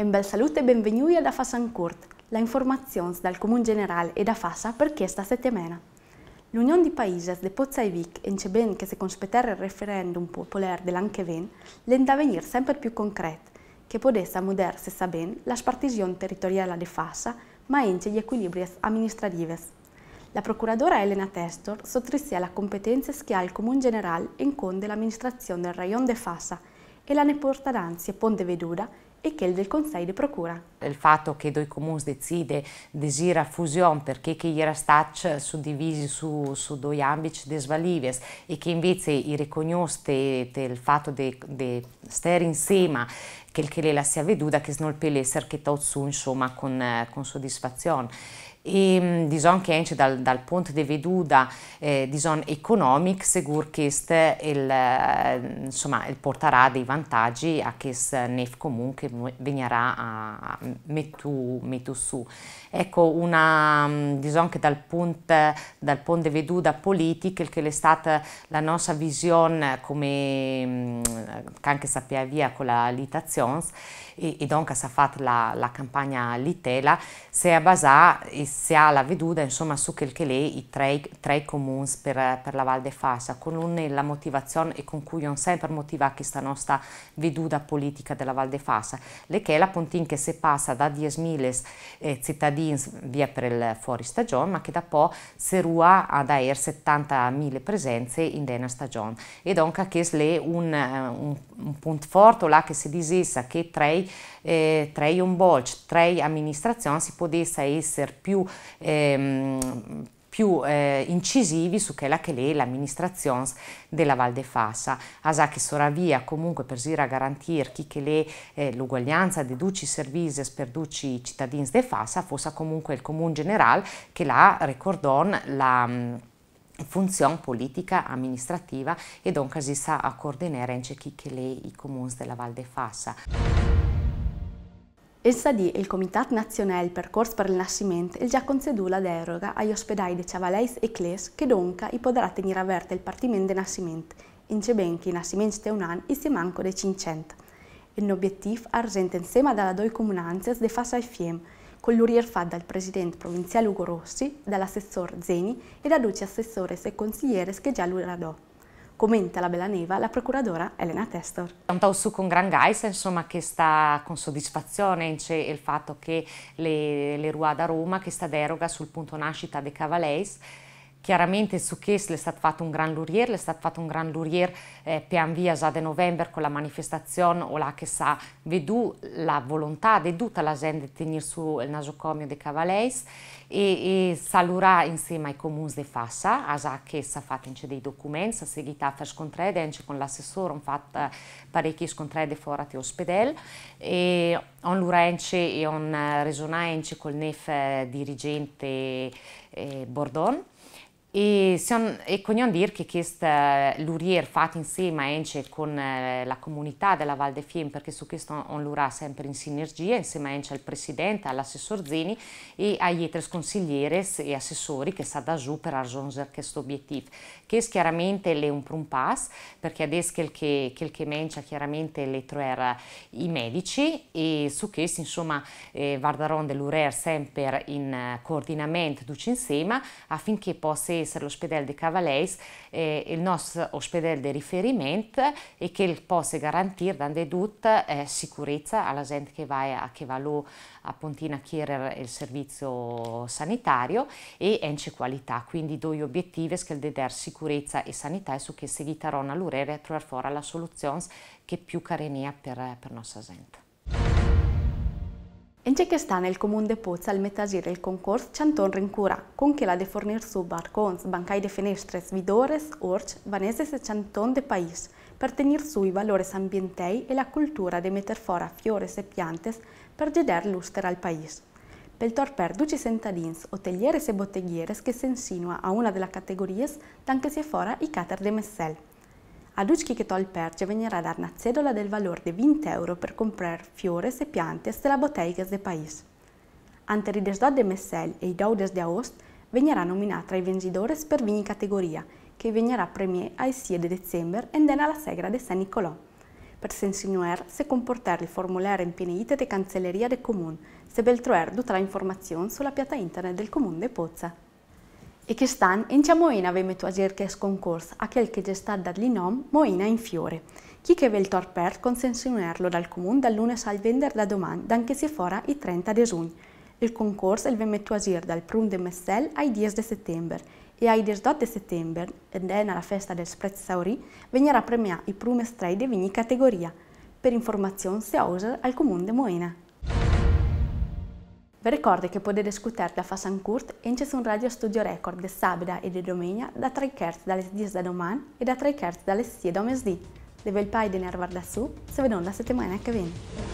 En bel salute e benvenuti a Da Fascia en curt, la informazione dal Comune Generale e da Fascia per questa settimana. L'Unione di Paesi de Pozza e Vic, in ben che si conspeterà il referendum popolare dell'Ancheven, lenta a venire sempre più concreto, che potesse mudare, se sa ben, la spartizione territoriale de Fascia, ma anche gli equilibri amministrativi. La procuradora Elena Testor sottrisce la competenza che ha il Comune Generale in conto l'amministrazione del Rayon de Fascia e la importanza ponteveduta e quel del Consiglio di Procura. Il fatto che due comuni decide desira fusione perché che era stato suddivisi su due ambiti desvalivi e che invece i riconosce del fatto di stare insieme che le lascia veduta che non può essere che tutto su insomma con soddisfazione. E diciamo che anche dal punto di veduta diciamo economico sicuro che insomma, porterà dei vantaggi a questo nef comune che venirà a mettere su. Ecco, diciamo che dal punto di veduta politica che è stata la nostra visione come anche sapeva via con la litazione e dunque si è fatta la campagna litela, si è basata e si ha la veduta insomma su quel che lei i tre comuni per la Val di Fassa, con la motivazione e con cui on sempre motiva questa nostra veduta politica della Val di Fassa, le che è la puntin che si passa da 10.000 cittadini via per il fuori stagione, ma che da po' si rua ad aver 70.000 presenze in dena stagione. E dunque che è un punto forte là che si disessa che tre un bolc, tre amministrazioni si potesse essere più incisivi su quella che è l'amministrazione della Val di Fassa, a che soravia comunque per a garantire che l'uguaglianza di tutti i servizi per tutti i cittadini di Fassa fosse comunque il Comune Generale che la ricordò la funzione politica amministrativa e dunque si sa a coordinare anche i comuni della Val di Fassa. Il SADI e il Comitat Nazionale Percors per il Nascimento ha già conceduto la deroga agli ospedali di Cavalese e Cles che dunque potrà tenere aperto il Partimento del Nascimento, in ben che i nascimenti di un anno si manco dei 500. L'obiettivo è argente insieme dalle due comunanze di Fascia e FIEM, con l'urier fatto dal presidente provinciale Ugo Rossi, dall'assessore Zeni e da 12 assessori e consiglieri che già lui radò. Commenta la bella neva la procuradora Elena Testor. Contavo su con gran gais, insomma, che sta con soddisfazione il fatto che le rua da Roma, che sta deroga sul punto nascita di Cavalese. Chiaramente su questo è stato fatto un gran lurier, pian via già da novembre con la manifestazione o là che sa vedu la volontà di tutta la gente di tenere su il nasocomio di Cavalese e salurà insieme ai comuni di Fassa, a già che si è fatto anche dei documenti, si è seguita a fare scontrede anche con l'assessore, hanno fatto parecchi scontrede fuori all'ospedale e on l'urenci e on resonanci col nef dirigente Bordon. E vogliamo dire che questo l'urier fatto insieme anche con la comunità della Val di Fiem, perché su questo on l'urà sempre in sinergia, insieme anche al presidente, all'assessor Zeni e agli altri consiglieri e assessori che sta da giù per raggiungere questo obiettivo. Questo chiaramente è un primo passo, perché adesso quel che manca chiaramente le trovare i medici e su questo insomma guarderò dell'urer sempre in coordinamento tutti insieme affinché possa essere l'ospedale di Cavalese il nostro ospedale di riferimento e che possa garantire dando tutta sicurezza alla gente che va lì a Pontina a chiedere il servizio sanitario e anche qualità, quindi due obiettivi che il dare sicurezza e sanità e su che si guitarona l'urere a trovare fuori la soluzione che più carenia per nostra gente. In Cecchestana il Comune di Pozza al metagire il concorso Canton Rincura, con che la de fornir su barcons, bancai de fenestres, vidores, orci, vaneses e canton de país, per tenir su i valori ambientei e la cultura de metter fora fiores e piantes per geder lustre al país. Pel torper duci sentadins, hotelieri e botteghieres che si insinua a una delle categorie tanche si è fora i cater de Messel. A duci che tol perce venirà a dar una cedola del valore di 20 euro per comprare fiores e piante della bottega del paese. Ante rides de Messel e i daudes de Aost venirà nominata tra i vincitori per vini categoria, che venirà premiata ai 6 di dicembre e dena la segra di San Nicolò. per s'insinuar, se comportar il formulare in pineita de Cancelleria de Comun, se beltroer dutra informazion sulla piatta internet del Comune de Pozza. E che stan, in cia Moena aveme tu agir che es concors, a quel che gestà dal linom Moena in fiore. Chi che vel torper consensunerlo dal Comune dal lunes al vender da domani, danche si fora i 30 de giugno. Il concorso il veme tu agir dal prun de Messel ai 10 de settembre. E ai 18 de settembre, ed è nella festa del Sprezzauri, venirà premiata i primi estrei di ogni categoria. Per informazioni si oser al Comune de Moena. Vi ricordo che potete discutere Da Fascia en curt e un radio studio record di sabato e di domenica da 3:30 dalle 10 da domani e da 3:30 dalle 6 da mezzì. Deve il pai di nervar da su, se vediamo la settimana che viene.